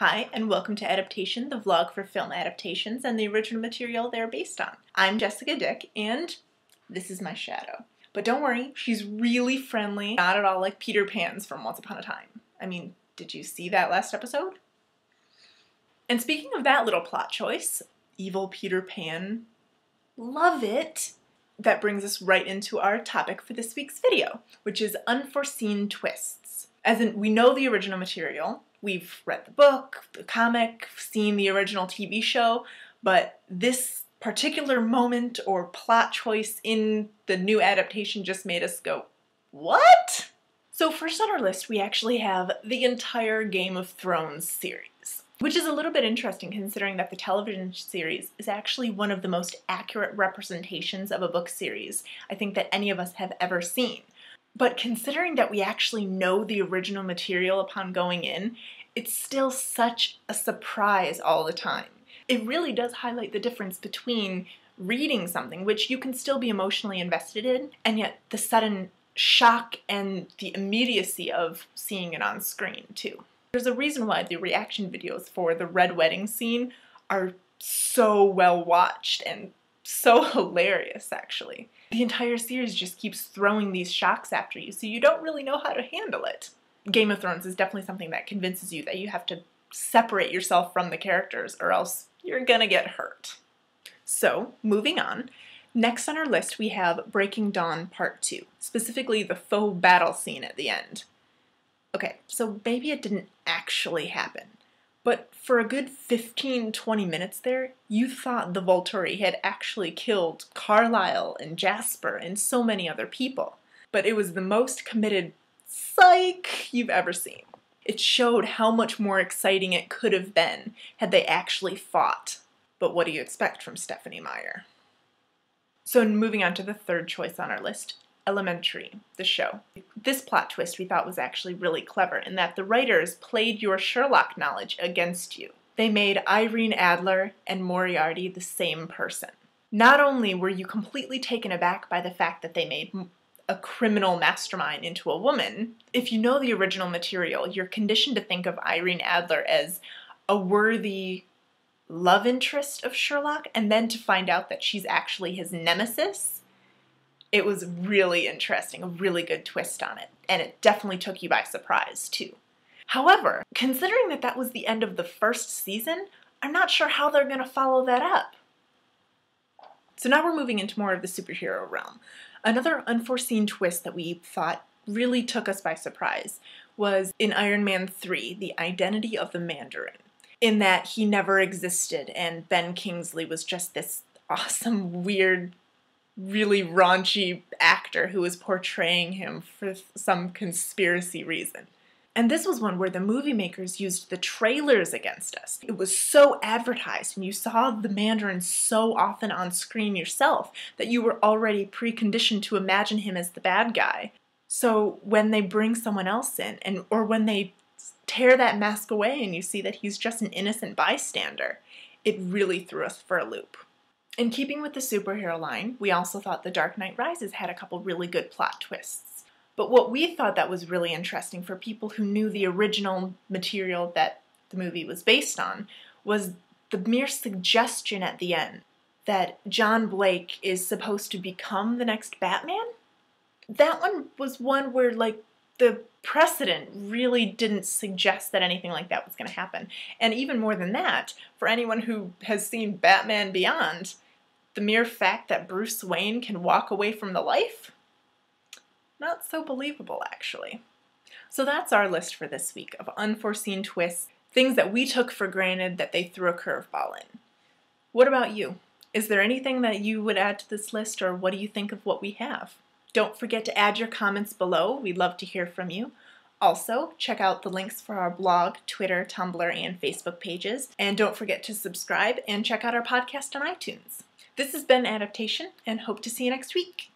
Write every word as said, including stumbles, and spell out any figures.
Hi, and welcome to Adaptation, the vlog for film adaptations and the original material they're based on. I'm Jessica Dick, and this is my shadow. But don't worry, she's really friendly, not at all like Peter Pan's from Once Upon a Time. I mean, did you see that last episode? And speaking of that little plot choice, evil Peter Pan, love it! That brings us right into our topic for this week's video, which is unforeseen twists. As in, we know the original material, we've read the book, the comic, seen the original T V show, but this particular moment or plot choice in the new adaptation just made us go, what? So first on our list, we actually have the entire Game of Thrones series, which is a little bit interesting considering that the television series is actually one of the most accurate representations of a book series I think that any of us have ever seen. But considering that we actually know the original material upon going in, it's still such a surprise all the time. It really does highlight the difference between reading something, which you can still be emotionally invested in, and yet the sudden shock and the immediacy of seeing it on screen, too. There's a reason why the reaction videos for the Red Wedding scene are so well watched and so hilarious, actually. The entire series just keeps throwing these shocks after you, so you don't really know how to handle it. Game of Thrones is definitely something that convinces you that you have to separate yourself from the characters or else you're gonna get hurt. So, moving on. Next on our list we have Breaking Dawn Part two, specifically the faux battle scene at the end. Okay, so maybe it didn't actually happen. But for a good fifteen to twenty minutes there, you thought the Volturi had actually killed Carlisle and Jasper and so many other people. But it was the most committed psych you've ever seen. It showed how much more exciting it could have been had they actually fought. But what do you expect from Stephanie Meyer? So moving on to the third choice on our list, Elementary, the show. This plot twist we thought was actually really clever in that the writers played your Sherlock knowledge against you. They made Irene Adler and Moriarty the same person. Not only were you completely taken aback by the fact that they made a criminal mastermind into a woman, if you know the original material, you're conditioned to think of Irene Adler as a worthy love interest of Sherlock, and then to find out that she's actually his nemesis. It was really interesting, a really good twist on it, and it definitely took you by surprise, too. However, considering that that was the end of the first season, I'm not sure how they're going to follow that up. So now we're moving into more of the superhero realm. Another unforeseen twist that we thought really took us by surprise was in Iron Man three, the identity of the Mandarin, in that he never existed, and Ben Kingsley was just this awesome, weird, really raunchy actor who was portraying him for some conspiracy reason. And this was one where the movie makers used the trailers against us. It was so advertised, and you saw the Mandarin so often on screen yourself that you were already preconditioned to imagine him as the bad guy. So when they bring someone else in, and or when they tear that mask away and you see that he's just an innocent bystander, it really threw us for a loop. In keeping with the superhero line, we also thought The Dark Knight Rises had a couple really good plot twists. But what we thought that was really interesting for people who knew the original material that the movie was based on was the mere suggestion at the end that John Blake is supposed to become the next Batman? That one was one where, like, the precedent really didn't suggest that anything like that was going to happen. And even more than that, for anyone who has seen Batman Beyond, the mere fact that Bruce Wayne can walk away from the life? Not so believable, actually. So that's our list for this week of unforeseen twists, things that we took for granted that they threw a curveball in. What about you? Is there anything that you would add to this list, or what do you think of what we have? Don't forget to add your comments below. We'd love to hear from you. Also, check out the links for our blog, Twitter, Tumblr, and Facebook pages. And don't forget to subscribe and check out our podcast on iTunes. This has been Adaptation, and hope to see you next week.